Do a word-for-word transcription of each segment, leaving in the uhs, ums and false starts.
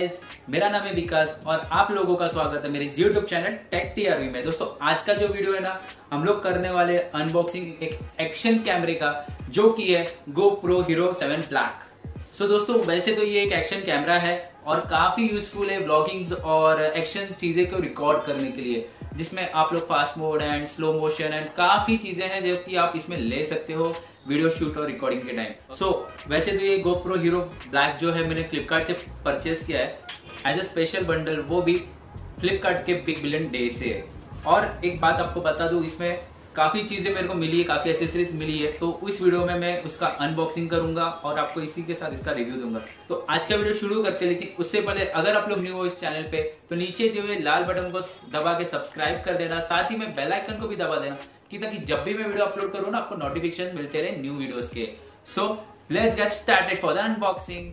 Guys, मेरा नाम है विकास और आप लोगों का स्वागत है मेरे YouTube channel tech T R V में। दोस्तों आज का जो वीडियो है ना, हम लोग करने वाले अनबॉक्सिंग एक एक्शन कैमरे का, जो कि है GoPro Hero seven Black। So दोस्तों वैसे तो ये एक एक्शन कैमरा है और काफी यूजफुल है व्लॉगिंग्स और एक्शन चीजें को रिकॉर्ड करने के लिए, जिसमें आप लोग fast mode and slow motion and काफी चीजें हैं जो कि आप इसमें ले सकते हो वीडियो शूट और रिकॉर्डिंग के टाइम। सो so, वैसे तो ये GoPro Hero Black जो है मैंने फ्लिपकार्ट से परचेस किया है एज अ स्पेशल बंडल, वो भी फ्लिपकार्ट के बिग बिलियन डे से है। और एक बात आपको बता दूं, इसमें काफी चीजें मेरे को मिली है, काफी एसेसरीज मिली है, तो इस वीडियो में मैं उसका अनबॉक्सिंग करूंगा और आपको इसी के साथ इसका रिव्यू दूंगा। तो आज का वीडियो शुरू करते हैं, लेकिन उससे पहले अगर आप लोग न्यू हो इस चैनल पे तो नीचे दिए हुए लाल बटन को दबा के सब्सक्राइब कर देना, साथ ही में बेल आइकन को भी दबा देना कि ताकि जब भी मैं वीडियो अपलोड करूँ ना, आपको नोटिफिकेशन मिलते रहे न्यू वीडियोस के। So let's get started for the unboxing.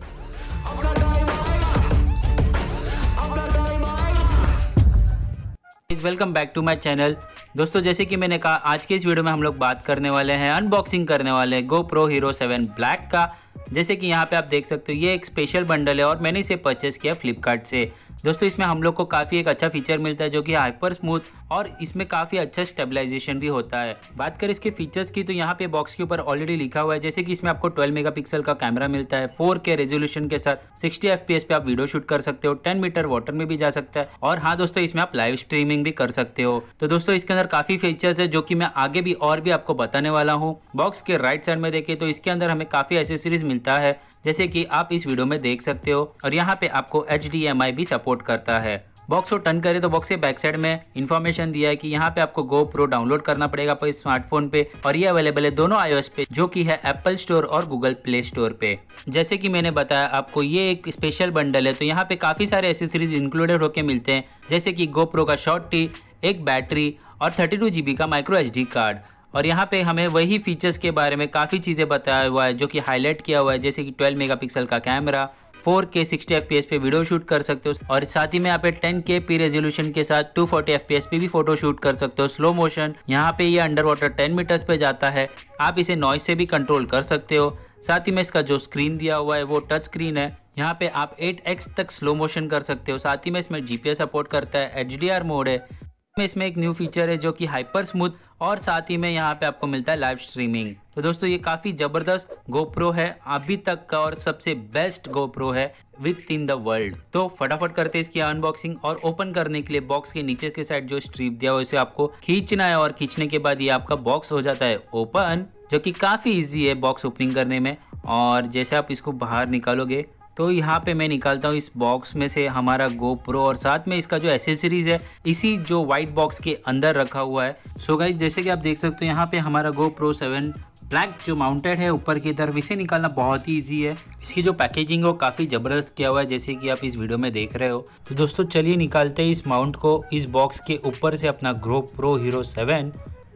Welcome back to my channel. दोस्तों जैसे कि मैंने कहा, आज के इस वीडियो में हम लोग बात करने वाले हैं, अनबॉक्सिंग करने वाले हैं GoPro Hero सेवन Black का। जैसे कि यहाँ पे आप देख सकते हो, ये एक स्पेशल बंडल है और मैंने इसे परचेस किया फ्लिपकार्ट से। दोस्तों इसमें हम लोग को काफ़ी एक अच्छा फीचर मिलता है जो कि हाइपर स्मूथ, और इसमें काफ़ी अच्छा स्टेबलाइजेशन भी होता है। बात करें इसके फीचर्स की तो यहाँ पे बॉक्स के ऊपर ऑलरेडी लिखा हुआ है, जैसे कि इसमें आपको ट्वेल्व मेगापिक्सल का कैमरा मिलता है, फोर के रेजोल्यूशन के साथ सिक्सटी एफपीएस पे आप वीडियो शूट कर सकते हो, टेन मीटर वाटर में भी जा सकता है, और हाँ दोस्तों इसमें आप लाइव स्ट्रीमिंग भी कर सकते हो। तो दोस्तों इसके अंदर काफ़ी फीचर्स है जो कि मैं आगे भी और भी आपको बताने वाला हूँ। बॉक्स के राइट साइड में देखिए तो इसके अंदर हमें काफ़ी एसेसरीज मिलता है, जैसे कि आप इस वीडियो में देख सकते हो, और यहाँ पे आपको एच डी एम आई भी सपोर्ट करता है। बॉक्स को टर्न करें तो बॉक्स के बैक साइड में इन्फॉर्मेशन दिया है कि यहाँ पे आपको GoPro डाउनलोड करना पड़ेगा पर स्मार्टफोन पे, और ये अवेलेबल है दोनों आईओएस पे, जो कि है एप्पल स्टोर और गूगल प्ले स्टोर पे। जैसे कि मैंने बताया आपको, ये एक स्पेशल बंडल है तो यहाँ पे काफी सारे एसेसरीज इंक्लूडेड होके मिलते हैं, जैसे कि GoPro का शॉर्ट टी, एक बैटरी और थर्टी टू जी बी का माइक्रो एस डी कार्ड। और यहाँ पे हमें वही फीचर्स के बारे में काफ़ी चीज़ें बताया हुआ है जो कि हाईलाइट किया हुआ है, जैसे कि ट्वेल्व मेगापिक्सल का camera, four K sixty FPS पे वीडियो शूट कर सकते हो, और साथ ही में यहाँ पे टेन के पी रेजोल्यूशन के साथ टू फोर्टी एफपीएस पे भी फोटो शूट कर सकते हो स्लो मोशन। यहाँ पे ये अंडर वाटर टेन मीटर्स पे जाता है, आप इसे नॉइज से भी कंट्रोल कर सकते हो। साथ ही में इसका जो स्क्रीन दिया हुआ है वो टच स्क्रीन है, यहाँ पे आप एट एक्स तक स्लो मोशन कर सकते हो। साथ ही में इसमें जीपीएस सपोर्ट करता है, एचडीआर मोड है, इसमें एक न्यू फीचर है जो कि हाइपर स्मूथ, और साथ ही में यहाँ पे आपको मिलता है लाइव स्ट्रीमिंग। तो दोस्तों ये काफी जबरदस्त GoPro है अभी तक का, और सबसे बेस्ट GoPro है विथ इन द वर्ल्ड। तो फटाफट करते हैं इसकी अनबॉक्सिंग, और ओपन करने के लिए बॉक्स के नीचे के साइड जो स्ट्रिप दिया हुआ है उसे आपको खींचना है, और खींचने के बाद ये आपका बॉक्स हो जाता है ओपन, जो कि काफी ईजी है बॉक्स ओपनिंग करने में। और जैसे आप इसको बाहर निकालोगे तो यहाँ पे मैं निकालता हूँ इस बॉक्स में से हमारा GoPro, और साथ में इसका जो एसेसरीज है इसी जो वाइट बॉक्स के अंदर रखा हुआ है। सो गाइस जैसे कि आप देख सकते हो, यहाँ पे हमारा GoPro सेवन Black जो माउंटेड है ऊपर की तरफ, इसे निकालना बहुत ही ईजी है। इसकी जो पैकेजिंग है वो काफ़ी ज़बरदस्त किया हुआ है, जैसे कि आप इस वीडियो में देख रहे हो। तो दोस्तों चलिए निकालते हैं इस माउंट को इस बॉक्स के ऊपर से, अपना GoPro Hero सेवन।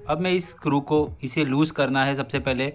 अब मैं इस स्क्रू को, इसे लूज़ करना है सबसे पहले,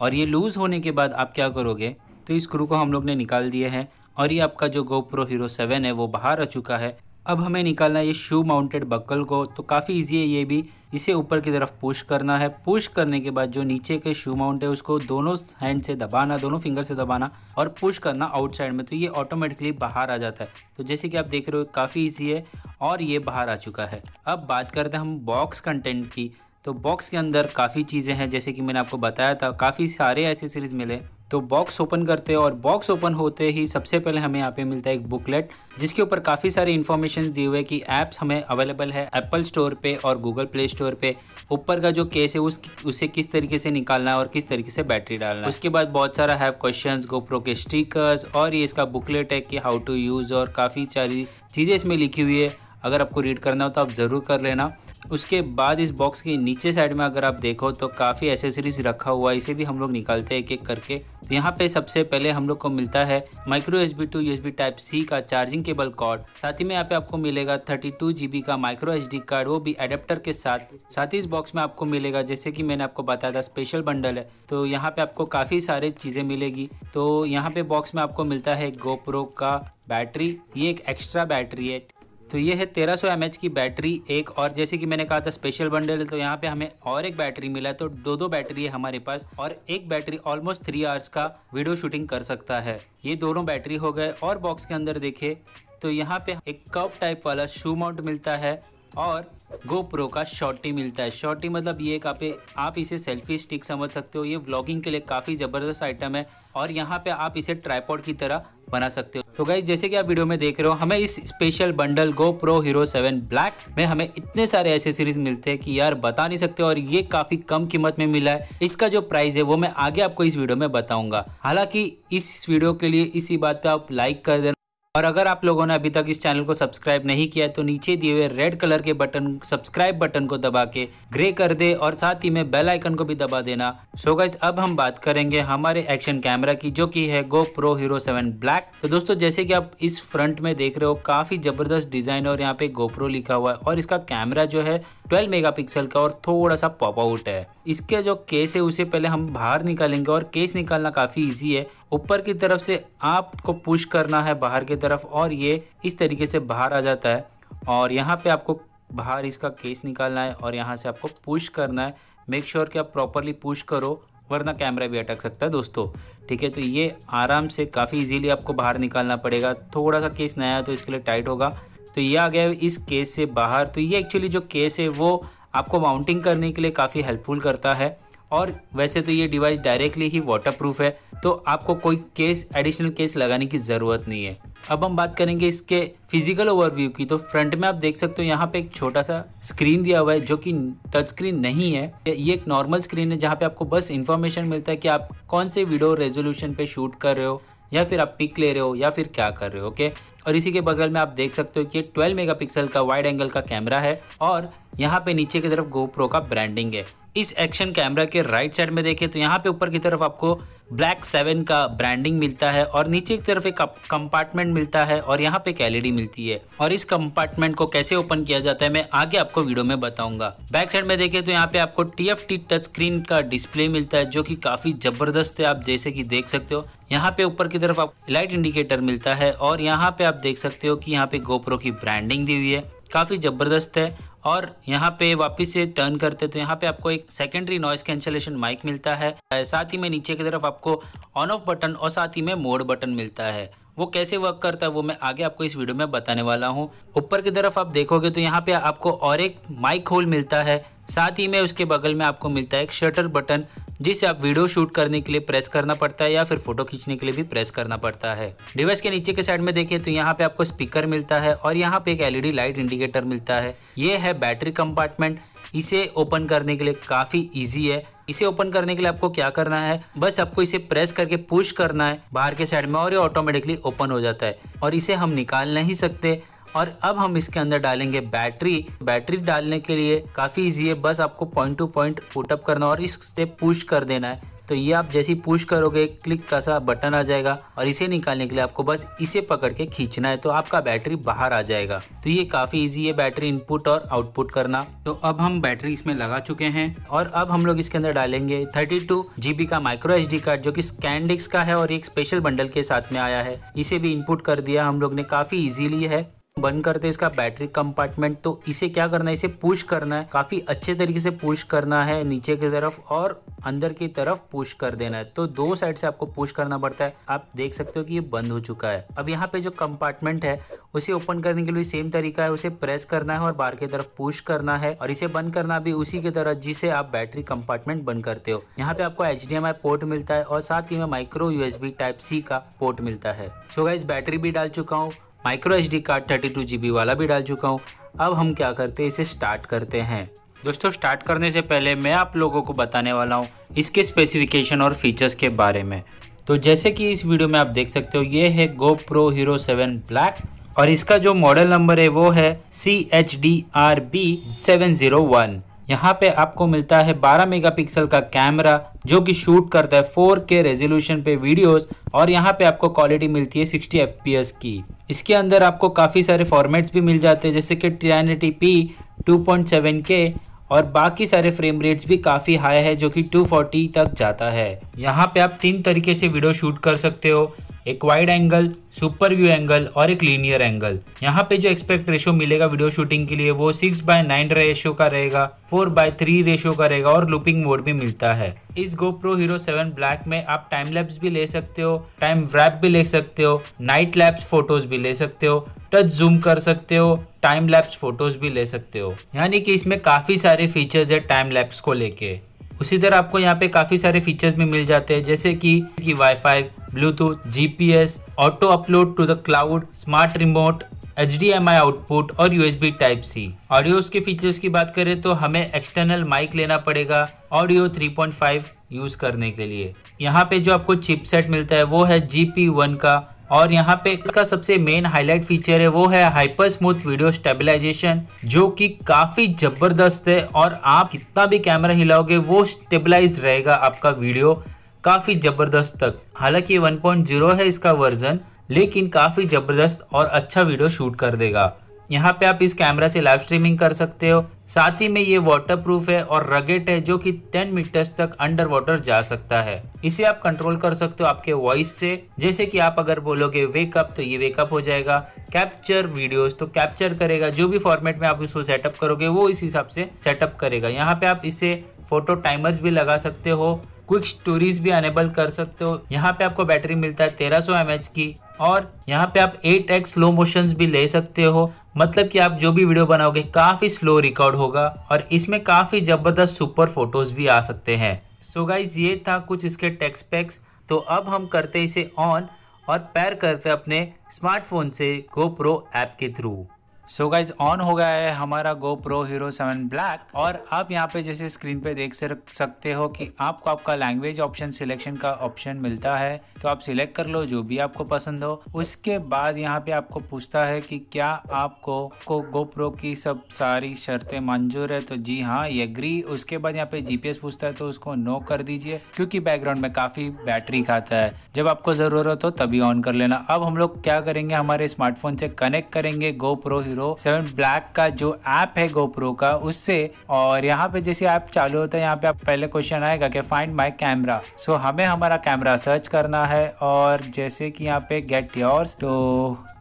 और ये लूज़ होने के बाद आप क्या करोगे, तो इस स्क्रू को हम लोग ने निकाल दिए हैं, और ये आपका जो GoPro Hero सेवन है वो बाहर आ चुका है। अब हमें निकालना है ये शू माउंटेड बकल को, तो काफ़ी इजी है ये भी। इसे ऊपर की तरफ पुश करना है, पुश करने के बाद जो नीचे के शू माउंट है उसको दोनों हैंड से दबाना, दोनों फिंगर से दबाना और पुश करना आउटसाइड में, तो ये ऑटोमेटिकली बाहर आ जाता है। तो जैसे कि आप देख रहे हो काफ़ी ईजी है, और ये बाहर आ चुका है। अब बात करते हैं हम बॉक्स कंटेंट की, तो बॉक्स के अंदर काफ़ी चीज़ें हैं, जैसे कि मैंने आपको बताया था काफ़ी सारे एसेसरीज मिले। तो बॉक्स ओपन करते हैं, और बॉक्स ओपन होते ही सबसे पहले हमें यहाँ पे मिलता है एक बुकलेट, जिसके ऊपर काफ़ी सारे इन्फॉर्मेशन दिए हुए कि ऐप्स हमें अवेलेबल है एप्पल स्टोर पे और गूगल प्ले स्टोर पे, ऊपर का जो केस है उस उसे किस तरीके से निकालना है और किस तरीके से बैटरी डालना है। उसके बाद बहुत सारा हैव क्वेश्चंस, GoPro के स्टिकर्स, और ये इसका बुकलेट है कि हाउ टू यूज़, और काफ़ी सारी चीज़ें इसमें लिखी हुई है, अगर आपको रीड करना हो तो आप ज़रूर कर लेना। उसके बाद इस बॉक्स के नीचे साइड में अगर आप देखो तो काफ़ी एसेसरीज रखा हुआ है, इसे भी हम लोग निकालते हैं एक एक करके। तो यहाँ पे सबसे पहले हम लोग को मिलता है micro S B to USB type C का चार्जिंग केबल कॉर्ड, साथ ही में यहाँ पे आपको मिलेगा थर्टी टू जी बी का माइक्रो एस डी कार्ड, वो भी एडेप्टर के साथ। साथ ही इस बॉक्स में आपको मिलेगा, जैसे कि मैंने आपको बताया था स्पेशल बंडल है, तो यहाँ पे आपको काफ़ी सारी चीज़ें मिलेगी। तो यहाँ पे बॉक्स में आपको मिलता है GoPro का बैटरी, ये एक एक्स्ट्रा बैटरी है, तो ये है तेरह सौ एम ए एच की बैटरी एक, और जैसे कि मैंने कहा था स्पेशल बंडल, तो यहाँ पे हमें और एक बैटरी मिला, तो दो दो बैटरी है हमारे पास, और एक बैटरी ऑलमोस्ट थ्री आवर्स का वीडियो शूटिंग कर सकता है। ये दोनों बैटरी हो गए। और बॉक्स के अंदर देखे तो यहाँ पे एक कफ टाइप वाला शू माउंट मिलता है और गोप्रो का शॉर्टी मिलता है। शॉर्टी मतलब ये आप, आप इसे सेल्फी स्टिक समझ सकते हो। ये व्लॉगिंग के लिए काफ़ी ज़बरदस्त आइटम है और यहाँ पे आप इसे ट्राइपॉड की तरह बना सकते हो। तो गाइस, जैसे कि आप वीडियो में देख रहे हो, हमें इस special bundle GoPro Hero seven black में हमें इतने सारे एसेसरीज मिलते हैं कि यार बता नहीं सकते, और ये काफ़ी कम कीमत में मिला है। इसका जो प्राइस है वो मैं आगे आपको इस वीडियो में बताऊँगा। हालाँकि इस वीडियो के लिए इसी बात पर आप लाइक कर देना, और अगर आप लोगों ने अभी तक इस चैनल को सब्सक्राइब नहीं किया है तो नीचे दिए हुए रेड कलर के बटन सब्सक्राइब बटन को दबा के ग्रे कर दे, और साथ ही में बेल आइकन को भी दबा देना। सो गाइस, अब हम बात करेंगे हमारे एक्शन कैमरा की, जो कि है गोप्रो हीरो सेवन ब्लैक। तो दोस्तों, जैसे कि आप इस फ्रंट में देख रहे हो, काफी जबरदस्त डिजाइन है और यहाँ पे गोप्रो लिखा हुआ है, और इसका कैमरा जो है ट्वेल्व मेगापिक्सल का और थोड़ा सा पॉप आउट है। इसके जो केस है उसे पहले हम बाहर निकालेंगे, और केस निकालना काफी इजी है। ऊपर की तरफ से आपको पुश करना है बाहर की तरफ, और ये इस तरीके से बाहर आ जाता है, और यहाँ पे आपको बाहर इसका केस निकालना है और यहाँ से आपको पुश करना है। मेक श्योर कि आप प्रॉपरली पुश करो, वरना कैमरा भी अटक सकता है दोस्तों, ठीक है। तो ये आराम से काफ़ी इजीली आपको बाहर निकालना पड़ेगा। थोड़ा सा केस नया है तो इसके लिए टाइट होगा। तो ये आ गया इस केस से बाहर। तो ये एक्चुअली जो केस है वो आपको माउंटिंग करने के लिए काफ़ी हेल्पफुल करता है, और वैसे तो ये डिवाइस डायरेक्टली ही वाटरप्रूफ है, तो आपको कोई केस एडिशनल केस लगाने की ज़रूरत नहीं है। अब हम बात करेंगे इसके फिजिकल ओवरव्यू की। तो फ्रंट में आप देख सकते हो यहाँ पे एक छोटा सा स्क्रीन दिया हुआ है, जो कि टच स्क्रीन नहीं है, ये एक नॉर्मल स्क्रीन है, जहाँ पे आपको बस इन्फॉर्मेशन मिलता है कि आप कौन से वीडियो रेजोल्यूशन पे शूट कर रहे हो, या फिर आप पिक ले रहे हो, या फिर क्या कर रहे हो, ओके। और इसी के बगल में आप देख सकते हो कि ट्वेल्व मेगापिक्सल का वाइड एंगल का कैमरा है, और यहाँ पे नीचे की तरफ गोप्रो का ब्रांडिंग है। इस एक्शन कैमरा के राइट साइड में देखें तो यहाँ पे ऊपर की तरफ आपको ब्लैक सेवन का ब्रांडिंग मिलता है, और नीचे की तरफ एक कंपार्टमेंट मिलता है, और यहाँ पे एक एलईडी मिलती है, और इस कंपार्टमेंट को कैसे ओपन किया जाता है मैं आगे आपको वीडियो में बताऊंगा। बैक साइड में देखें तो यहाँ पे आपको टीएफटी टच स्क्रीन का डिस्प्ले मिलता है, जो कि काफी जबरदस्त है। आप जैसे कि देख सकते हो यहाँ पे ऊपर की तरफ आपको लाइट इंडिकेटर मिलता है, और यहाँ पे आप देख सकते हो कि यहाँ पे गोप्रो की ब्रांडिंग दी हुई है, काफी जबरदस्त है। और यहाँ पे वापस से टर्न करते तो यहाँ पे आपको एक सेकेंडरी नॉइस कैंसलेशन माइक मिलता है, साथ ही में नीचे की तरफ आपको ऑन ऑफ बटन और साथ ही में मोड बटन मिलता है। वो कैसे वर्क करता है वो मैं आगे आपको इस वीडियो में बताने वाला हूँ। ऊपर की तरफ आप देखोगे तो यहाँ पे आपको और एक माइक होल मिलता है, साथ ही में उसके बगल में आपको मिलता है एक शटर बटन, जिसे आप वीडियो शूट करने के लिए प्रेस करना पड़ता है, या फिर फोटो खींचने के लिए भी प्रेस करना पड़ता है। डिवाइस के नीचे के साइड में देखिए तो यहाँ पे आपको स्पीकर मिलता है, और यहाँ पे एक एलईडी लाइट इंडिकेटर मिलता है। ये है बैटरी कंपार्टमेंट, इसे ओपन करने के लिए काफ़ी ईजी है। इसे ओपन करने के लिए आपको क्या करना है, बस आपको इसे प्रेस करके पुश करना है बाहर के साइड में, और ये ऑटोमेटिकली ओपन हो जाता है, और इसे हम निकाल नहीं सकते। और अब हम इसके अंदर डालेंगे बैटरी। बैटरी डालने के लिए काफ़ी इजी है, बस आपको पॉइंट टू पॉइंट पुटअप करना और इससे पुश कर देना है। तो ये आप जैसे ही पुश करोगे क्लिक का सा बटन आ जाएगा, और इसे निकालने के लिए आपको बस इसे पकड़ के खींचना है, तो आपका बैटरी बाहर आ जाएगा। तो ये काफ़ी इजी है बैटरी इनपुट और आउटपुट करना। तो अब हम बैटरी इसमें लगा चुके हैं, और अब हम लोग इसके अंदर डालेंगे थर्टी टू जी बी का माइक्रो एस डी कार्ड, जो कि स्कैन डिस्क का है, और एक स्पेशल बंडल के साथ में आया है। इसे भी इनपुट कर दिया हम लोग ने, काफ़ी ईजीली है। बंद करते हैं इसका बैटरी कंपार्टमेंट। तो इसे क्या करना है, इसे पुश करना है, काफ़ी अच्छे तरीके से पुश करना है नीचे की तरफ और अंदर की तरफ पुश कर देना है। तो दो साइड से आपको पुश करना पड़ता है। आप देख सकते हो कि ये बंद हो चुका है। अब यहाँ पे जो कंपार्टमेंट है उसे ओपन करने के लिए सेम तरीका है, उसे प्रेस करना है और बाहर की तरफ पुश करना है, और इसे बंद करना भी उसी की तरह जिसे आप बैटरी कंपार्टमेंट बंद करते हो। यहाँ पे आपको H D M I port मिलता है, और साथ ही में micro U S B type C का पोर्ट मिलता है। सो गाइस, बैटरी भी डाल चुका हूँ, micro H D card thirty two G B वाला भी डाल चुका हूँ। अब हम क्या करते हैं, इसे स्टार्ट करते हैं। दोस्तों, स्टार्ट करने से पहले मैं आप लोगों को बताने वाला हूँ इसके स्पेसिफिकेशन और फीचर्स के बारे में। तो जैसे कि इस वीडियो में आप देख सकते हो, ये है गोप्रो हीरो सेवन ब्लैक, और इसका जो मॉडल नंबर है वो है C H D R B seven zero one. यहाँ पे आपको मिलता है बारह मेगापिक्सल का कैमरा, जो कि शूट करता है फोर के रेजोल्यूशन पे वीडियोस, और यहाँ पे आपको क्वालिटी मिलती है सिक्सटी एफ पी एस की। इसके अंदर आपको काफ़ी सारे फॉर्मेट्स भी मिल जाते हैं, जैसे कि ten eighty P, two point seven K, और बाकी सारे फ्रेम रेट्स भी काफ़ी हाई है, जो कि टू फोर्टी तक जाता है। यहाँ पे आप तीन तरीके से वीडियो शूट कर सकते हो। एक wide angle, super view angle और एक लीनियर एंगल। यहाँ पे जो एक्सपेक्ट रेशो मिलेगा वीडियो शूटिंग के लिए वो सिक्स बाय नाइन रेशो का रहेगा, फोर बाय थ्री रेशो का रहेगा और लूपिंग मोड भी मिलता है। इस GoPro Hero सेवन Black में आप टाइम लैप्स भी ले सकते हो, टाइम व्रैप भी ले सकते हो, नाइट लैप्स फोटोज भी ले सकते हो, टच जूम कर सकते हो, टाइम लैप्स फोटोज भी ले सकते हो। यानी कि इसमें काफी सारे फीचर्स है टाइम लैप्स को लेके। उसी तरह आपको यहाँ पे काफी सारे फीचर्स भी मिल जाते हैं जैसे कि, कि wifi, bluetooth, GPS, auto upload to the cloud, smart remote, H D M I output और U S B type C. Audios के फीचर्स की बात करें तो हमें एक्सटर्नल माइक लेना पड़ेगा audio three point five use करने के लिए। यहाँ पे जो आपको चिपसेट मिलता है वो है जी पी वन का और यहाँ पे इसका सबसे मेन हाईलाइट फीचर है वो है हाइपर स्मूथ वीडियो स्टेबलाइजेशन, जो कि काफ़ी ज़बरदस्त है और आप कितना भी कैमरा हिलाओगे वो स्टेबलाइज रहेगा आपका वीडियो काफ़ी ज़बरदस्त तक। हालांकि वन पॉइंट ज़ीरो है इसका वर्जन, लेकिन काफ़ी ज़बरदस्त और अच्छा वीडियो शूट कर देगा। यहाँ पे आप इस कैमरा से लाइव स्ट्रीमिंग कर सकते हो। साथ ही में ये वाटरप्रूफ है और रगेट है, जो कि टेन मीटर्स तक अंडर वाटर जा सकता है। इसे आप कंट्रोल कर सकते हो आपके वॉइस से, जैसे कि आप अगर बोलोगे वेकअप तो ये वेकअप हो जाएगा, कैप्चर वीडियोस तो कैप्चर करेगा। जो भी फॉर्मेट में आप इसको सेटअप करोगे वो इस हिसाब से सेटअप करेगा। यहाँ पे आप इससे फोटो टाइमर्स भी लगा सकते हो, क्विक स्टोरीज भी अनेबल कर सकते हो। यहाँ पे आपको बैटरी मिलता है तेरह सौ एम ए एच की और यहाँ पे आप एट एक्स स्लो मोशंस भी ले सकते हो, मतलब कि आप जो भी वीडियो बनाओगे काफ़ी स्लो रिकॉर्ड होगा और इसमें काफ़ी ज़बरदस्त सुपर फोटोज़ भी आ सकते हैं। सो गाइस, ये था कुछ इसके टेक स्पेक्स। तो अब हम करते इसे ऑन और पैर करते अपने स्मार्टफोन से GoPro ऐप के थ्रू। सो गाइस, ऑन हो गया है हमारा GoPro Hero सेवन Black और आप यहाँ पे जैसे स्क्रीन पे देख सकते हो कि आपको आपका लैंग्वेज ऑप्शन, सिलेक्शन का ऑप्शन मिलता है। तो आप सिलेक्ट कर लो जो भी आपको पसंद हो। उसके बाद यहाँ पे आपको पूछता है कि क्या आपको को GoPro की सब सारी शर्तें मंजूर है, तो जी हाँ, ये एग्री। उसके बाद यहाँ पे जी पी एस पूछता है तो उसको नो कर दीजिए, क्योंकि बैकग्राउंड में काफ़ी बैटरी खाता है। जब आपको ज़रूरत हो तभी ऑन कर लेना। अब हम लोग क्या करेंगे, हमारे स्मार्टफोन से कनेक्ट करेंगे GoPro सेवन Black का जो ऐप है GoPro का, उससे। और यहाँ पे जैसे ऐप चालू होता है यहाँ पे आप पहले क्वेश्चन आएगा कि फाइंड माय कैमरा। सो हमें हमारा कैमरा सर्च करना है और जैसे कि यहाँ पे गेट योर्स तो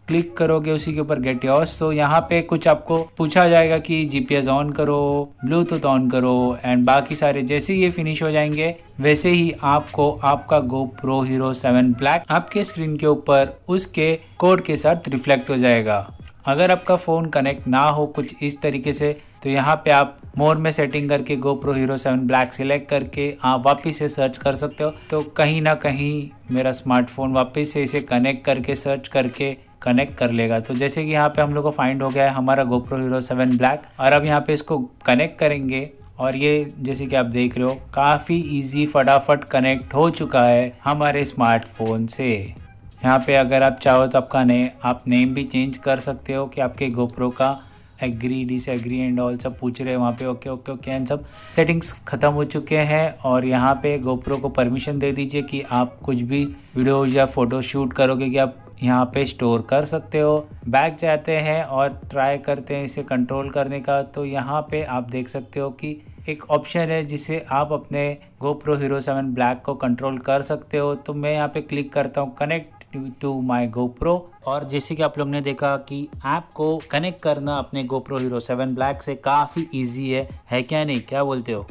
क्लिक करोगे उसी के ऊपर गेट योर्स। तो यहाँ पे कुछ आपको पूछा जाएगा कि जी पी एस ऑन करो, ब्लूटूथ ऑन करो एंड बाकी सारे। जैसे ये फिनिश हो जाएंगे वैसे ही आपको आपका GoPro Hero सेवन Black आपके स्क्रीन के ऊपर उसके कोड के साथ रिफ्लेक्ट हो जाएगा। अगर आपका फ़ोन कनेक्ट ना हो कुछ इस तरीके से तो यहाँ पे आप मोर में सेटिंग करके GoPro Hero seven Black select करके आप वापस से सर्च कर सकते हो। तो कहीं ना कहीं मेरा स्मार्टफोन वापस से इसे कनेक्ट करके सर्च करके कनेक्ट कर लेगा। तो जैसे कि यहाँ पे हम लोग को फाइंड हो गया है हमारा GoPro Hero सेवन Black और अब यहाँ पे इसको कनेक्ट करेंगे और ये जैसे कि आप देख रहे हो काफ़ी ईजी फटाफट कनेक्ट हो चुका है हमारे स्मार्टफोन से। यहाँ पे अगर आप चाहो तो आपका ने आप नेम भी चेंज कर सकते हो कि आपके GoPro का एग्री, डिसएग्री एंड ऑल सब पूछ रहे हैं वहाँ पे। ओके ओके ओके एंड सब सेटिंग्स ख़त्म हो चुके हैं और यहाँ पे GoPro को परमिशन दे दीजिए कि आप कुछ भी वीडियो या फ़ोटो शूट करोगे कि आप यहाँ पे स्टोर कर सकते हो। बैक जाते हैं और ट्राई करते हैं इसे कंट्रोल करने का। तो यहाँ पे आप देख सकते हो कि एक ऑप्शन है जिसे आप अपने GoPro Hero सेवन Black को कंट्रोल कर सकते हो। तो मैं यहाँ पे क्लिक करता हूँ कनेक्ट टू माई GoPro और जैसे कि आप लोग ने देखा कि ऐप को कनेक्ट करना अपने GoPro Hero सेवन Black से काफ़ी इजी है, है क्या नहीं, क्या बोलते हो?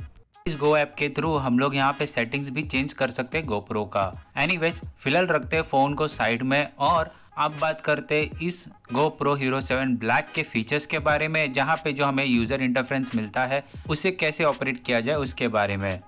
इस गो ऐप के थ्रू हम लोग यहाँ पे सेटिंग्स भी चेंज कर सकते हैं GoPro का। एनीवेज, फिलहाल रखते हैं फ़ोन को साइड में और आप बात करते इस GoPro Hero सेवन Black के फीचर्स के बारे में, जहाँ पे जो हमें यूज़र इंटरफेरेंस मिलता है उसे कैसे ऑपरेट किया जाए उसके बारे में।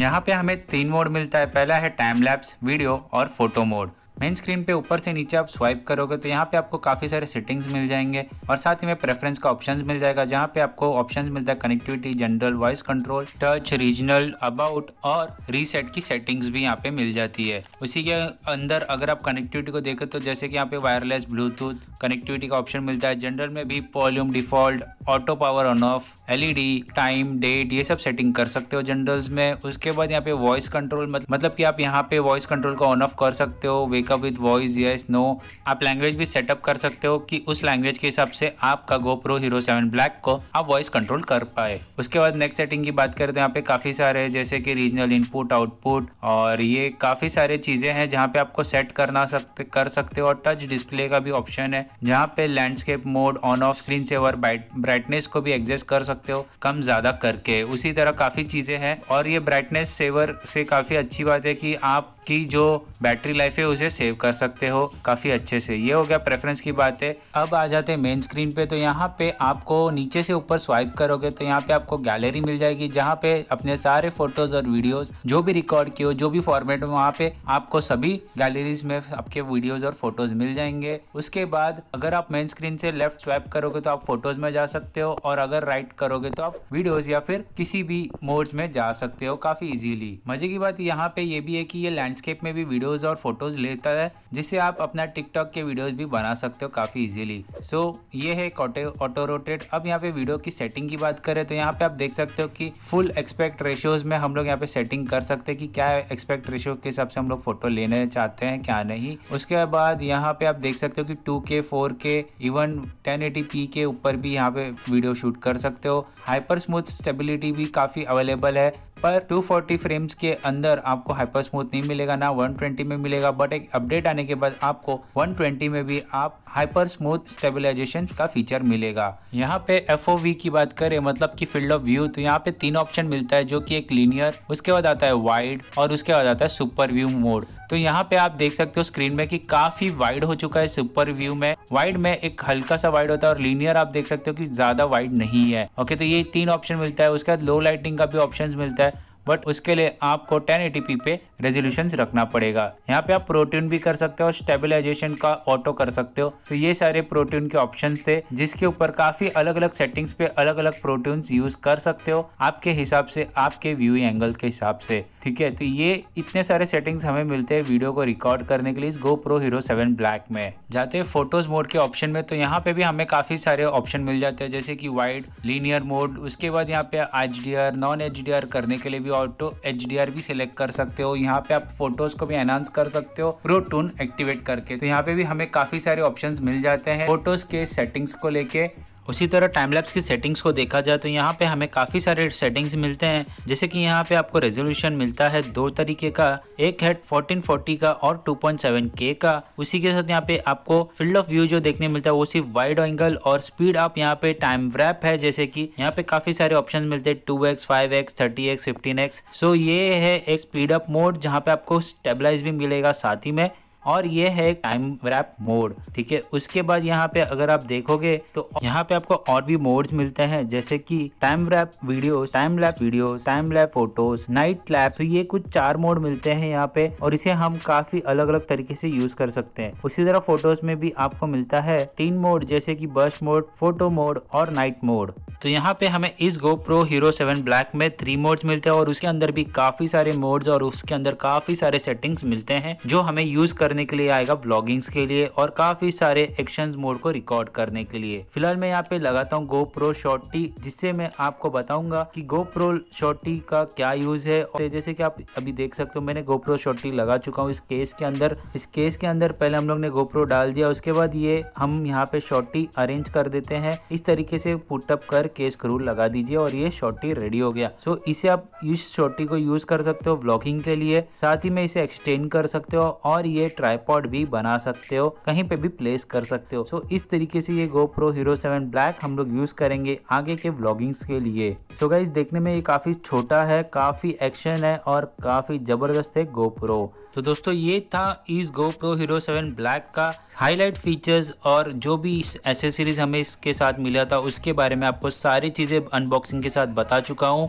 यहाँ पे हमें तीन मोड मिलता है, पहला है टाइम लैप्स, वीडियो और फोटो मोड। मेन स्क्रीन पे ऊपर से नीचे आप स्वाइप करोगे तो यहाँ पे आपको काफ़ी सारे सेटिंग्स मिल जाएंगे और साथ ही में प्रेफरेंस का ऑप्शंस मिल जाएगा, जहाँ पे आपको ऑप्शंस मिलता है connectivity, general, voice control, touch, regional, about और रीसेट की सेटिंग्स भी यहाँ पे मिल जाती है। उसी के अंदर अगर आप कनेक्टिविटी को देखें तो जैसे कि यहाँ पे वायरलेस, ब्लूटूथ कनेक्टिविटी का ऑप्शन मिलता है। जनरल में भी volume, default, auto power on off, L E D, time, date, ये सब सेटिंग कर सकते हो जनरल्स में। उसके बाद यहाँ पे वॉइस कंट्रोल मतलब कि आप यहाँ पे वॉइस कंट्रोल को ऑन ऑफ कर सकते हो, wake backup with voice yes no. आप लैंग्वेज भी सेटअप कर सकते हो कि उस लैंग्वेज के हिसाब से आपका GoPro Hero सेवन Black को आप वॉइस कंट्रोल कर पाए। उसके बाद नेक्स्ट सेटिंग की बात करें तो यहाँ पे काफी सारे जैसे कि रीजनल इनपुट आउटपुट और ये काफी सारे चीजें हैं जहाँ पे आपको सेट करना सकते कर सकते हो। और टच डिस्प्ले का भी ऑप्शन है जहाँ पे landscape mode, on off, screen saver, brightness को भी एडजस्ट कर सकते हो कम ज्यादा करके। उसी तरह काफी चीजें हैं और ये ब्राइटनेस सेवर से काफी अच्छी बात है कि आपकी जो बैटरी लाइफ है उसे सेव कर सकते हो काफी अच्छे से। ये हो गया प्रेफरेंस की बात है। अब आ जाते हैं मेन स्क्रीन पे। तो यहाँ पे आपको नीचे से ऊपर स्वाइप करोगे तो यहाँ पे आपको गैलरी मिल जाएगी जहाँ पे अपने सारे फोटोज और वीडियोज जो भी रिकॉर्ड किए हो जो भी फॉर्मेट में वहाँ पे आपको सभी गैलरीज में आपके वीडियोज और फोटोज मिल जाएंगे। उसके बाद अगर आप मेन स्क्रीन से लेफ्ट स्वाइप करोगे तो आप फोटोज में जा सकते हो और अगर राइट करोगे तो आप वीडियोज या फिर किसी भी मोड्स में जा सकते हो काफी इजीली। मजे की बात यहाँ पे ये भी है कि ये लैंडस्केप में भी वीडियोस और फोटोज लेता है जिससे आप अपना टिकटॉक के वीडियोस भी बना सकते हो काफी इजीली। सो so, ये है ऑटो रोटेट। अब यहाँ पे वीडियो की सेटिंग की बात करें तो यहाँ पे आप देख सकते हो कि फुल एक्सपेक्ट रेशियोज में हम लोग यहाँ पे सेटिंग कर सकते हैं कि क्या एक्सपेक्ट रेशियो के हिसाब से हम लोग फोटो लेने चाहते हैं क्या नहीं। उसके बाद यहाँ पे आप देख सकते हो कि टू के, फोर के, इवन टेन एटी पी के ऊपर भी यहाँ पे वीडियो शूट कर सकते हो। हाइपर स्मूथ स्टेबिलिटी भी काफी अवेलेबल है पर टू फोर्टी फ्रेम्स के अंदर आपको हाइपर स्मूथ नहीं मिलेगा ना वन ट्वेंटी में मिलेगा, बट एक अपडेट आने के बाद आपको वन ट्वेंटी में भी आप हाइपर स्मूथ स्टेबलाइजेशन का फीचर मिलेगा। यहाँ पे एफ ओ वी की बात करें मतलब कि फील्ड ऑफ व्यू, तो यहाँ पे तीन ऑप्शन मिलता है जो कि एक लीनियर, उसके बाद आता है वाइड और उसके बाद आता है सुपर व्यू मोड। तो यहाँ पे आप देख सकते हो स्क्रीन में कि काफी वाइड हो चुका है सुपर व्यू में। वाइड में एक हल्का सा वाइड होता है और लीनियर आप देख सकते हो कि ज्यादा वाइड नहीं है। ओके, तो ये तीन ऑप्शन मिलता है। उसके बाद लो लाइटिंग का भी ऑप्शन मिलता है बट उसके लिए आपको टेन एटी पी पे रेजोल्यूशन रखना पड़ेगा। यहाँ पे आप प्रोट्यून भी कर सकते हो और स्टेबलाइजेशन का ऑटो कर सकते हो। तो ये सारे प्रोट्यून के ऑप्शंस थे जिसके ऊपर काफी अलग अलग सेटिंग्स पे अलग अलग प्रोट्यून्स यूज कर सकते हो आपके हिसाब से, आपके व्यू एंगल के हिसाब से। ठीक है, तो ये इतने सारे सेटिंग्स हमें मिलते हैं वीडियो को रिकॉर्ड करने के लिए इस GoPro Hero सेवन Black में। जाते हैं फोटोज मोड के ऑप्शन में तो यहाँ पे भी हमें काफी सारे ऑप्शन मिल जाते हैं जैसे कि वाइड, लीनियर मोड, उसके बाद यहाँ पे H D R, non H D R करने के लिए भी ऑटो एच डी आर भी सिलेक्ट कर सकते हो। यहाँ पे आप फोटोज को भी एनहांस कर सकते हो प्रो टून एक्टिवेट करके। तो यहाँ पे भी हमें काफी सारे ऑप्शंस मिल जाते हैं फोटोज के सेटिंग्स को लेके। उसी तरह टाइम लैप्स की सेटिंग्स को देखा जाए तो यहाँ पे हमें काफ़ी सारे सेटिंग्स मिलते हैं जैसे कि यहाँ पे आपको रेजोल्यूशन मिलता है दो तरीके का, एक है फोर्टीन फोर्टी का और टू पॉइंट सेवन के का। उसी के साथ यहाँ पे आपको फील्ड ऑफ व्यू जो देखने मिलता है वो सिर्फ वाइड एंगल और स्पीड आप यहाँ पे टाइम रैप है जैसे कि यहाँ पे काफ़ी सारे ऑप्शन मिलते हैं two X, five X, thirty X, fifteen X. So ये है एक स्पीड अप मोड जहाँ पे आपको स्टेबलाइज भी मिलेगा साथ ही में, और ये है टाइम रैप मोड। ठीक है, उसके बाद यहाँ पे अगर आप देखोगे तो यहाँ पे आपको और भी मोड्स मिलते हैं जैसे कि time warp video, time lapse video, time lapse photos, night lapse. तो ये कुछ चार मोड मिलते हैं यहाँ पे और इसे हम काफी अलग अलग तरीके से यूज कर सकते हैं। उसी तरह फोटोज में भी आपको मिलता है तीन मोड जैसे कि बर्स्ट मोड, फोटो मोड और नाइट मोड। तो यहाँ पे हमें इस GoPro Hero सेवन Black में थ्री मोड्स मिलते हैं और उसके अंदर भी काफी सारे मोड्स और उसके अंदर काफी सारे सेटिंग्स मिलते हैं जो हमें यूज करने के लिए आएगा ब्लॉगिंग्स के लिए और काफी सारे एक्शंस मोड को रिकॉर्ड करने के लिए। फिलहाल मैं यहाँ पे लगाता हूँ GoPro शॉर्टी जिससे मैं आपको बताऊंगा कि GoPro शॉर्टी का क्या यूज है। और जैसे कि आप अभी देख सकते हो मैंने GoPro शॉर्टी लगा चुका हूँ इस केस के अंदर। इस केस के अंदर पहले हम लोग ने GoPro डाल दिया, उसके बाद ये हम यहाँ पे शॉर्टी अरेंज कर देते हैं। इस तरीके से पुटअप कर केस स्क्रू लगा दीजिए और ये शॉर्टी रेडी हो गया। सो इसे आप इस शॉर्टी को यूज कर सकते हो ब्लॉगिंग के लिए, साथ ही में इसे एक्सटेंड कर सकते हो और ये ट्राइपॉड भी बना सकते हो, कहीं पे भी प्लेस कर सकते हो। सो इस तरीके से ये GoPro Hero सेवन Black हम लोग यूज करेंगे आगे के ब्लॉगिंग्स के लिए। सो गाइस, देखने में ये काफी छोटा है, काफी एक्शन है और काफी जबरदस्त है GoPro। तो दोस्तों, ये था इस GoPro Hero सेवन Black का हाईलाइट फीचर्स और जो भी एसेसरीज हमें इसके साथ मिला था उसके बारे में आपको सारी चीज़ें अनबॉक्सिंग के साथ बता चुका हूँ।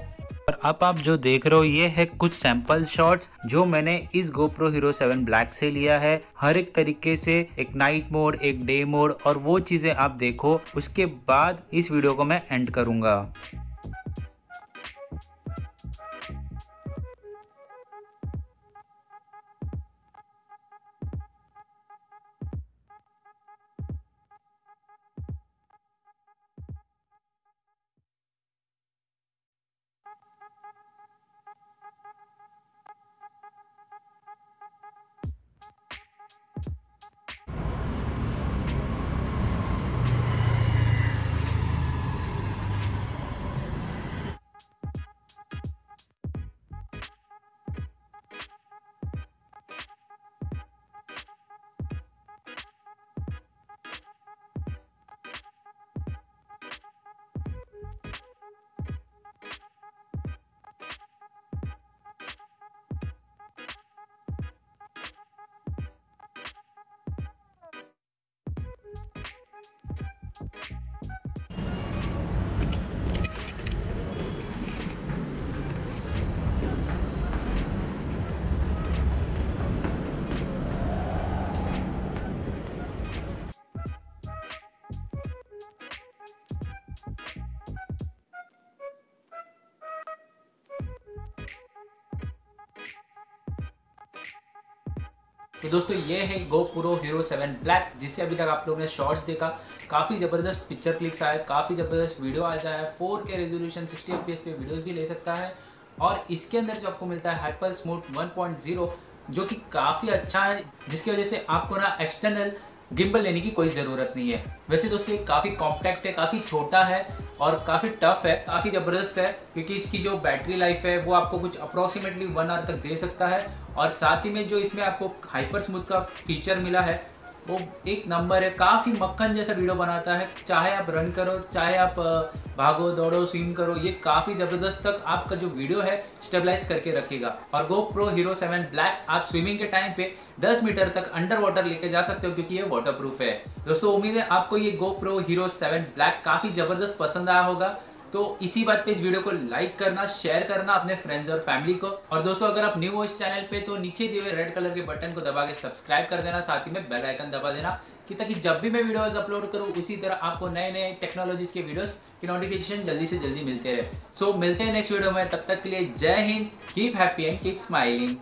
और अब आप जो देख रहे हो ये है कुछ सैंपल शॉट्स जो मैंने इस GoPro Hero सेवन Black से लिया है। हर एक तरीके से एक नाइट मोड, एक डे मोड और वो चीज़ें आप देखो, उसके बाद इस वीडियो को मैं एंड करूँगा। तो दोस्तों ये है GoPro Hero सेवन Black, जिससे अभी तक आप लोगों ने शॉर्ट्स देखा। काफ़ी ज़बरदस्त पिक्चर क्लिक्स आए, काफ़ी ज़बरदस्त वीडियो आ जाए, four K resolution sixty F P S पे वीडियोज़ भी ले सकता है। और इसके अंदर जो आपको मिलता है hyper smooth one point zero, जो कि काफ़ी अच्छा है, जिसकी वजह से आपको ना एक्सटर्नल गिम्बल लेने की कोई ज़रूरत नहीं है। वैसे दोस्तों ये काफ़ी कॉम्पैक्ट है, काफ़ी छोटा है और काफ़ी टफ है, काफ़ी ज़बरदस्त है, क्योंकि इसकी जो बैटरी लाइफ है वो आपको कुछ अप्रॉक्सीमेटली वन आवर तक दे सकता है। और साथ ही में जो इसमें आपको हाइपर स्मूथ का फीचर मिला है वो एक नंबर है, काफ़ी मक्खन जैसा वीडियो बनाता है। चाहे आप रन करो, चाहे आप भागो दौड़ो स्विम करो, ये काफ़ी ज़बरदस्त तक आपका जो वीडियो है स्टेबलाइज करके रखेगा। और GoPro Hero सेवन Black आप स्विमिंग के टाइम पे दस मीटर तक अंडर वाटर लेके जा सकते हो, क्योंकि ये वाटरप्रूफ है। दोस्तों उम्मीद है आपको ये GoPro Hero सेवन Black काफ़ी ज़बरदस्त पसंद आया होगा। तो इसी बात पे इस वीडियो को लाइक करना, शेयर करना अपने फ्रेंड्स और फैमिली को। और दोस्तों अगर आप न्यू हो इस चैनल पे तो नीचे दिए हुए रेड कलर के बटन को दबा के सब्सक्राइब कर देना, साथ ही में बेल आइकन दबा देना, कि ताकि जब भी मैं वीडियोस अपलोड करूँ उसी तरह आपको नए नए टेक्नोलॉजीज के वीडियोस की नोटिफिकेशन जल्दी से जल्दी मिलते रहे। सो मिलते हैं नेक्स्ट वीडियो में, तब तक के लिए जय Hind, keep happy and keep smiling.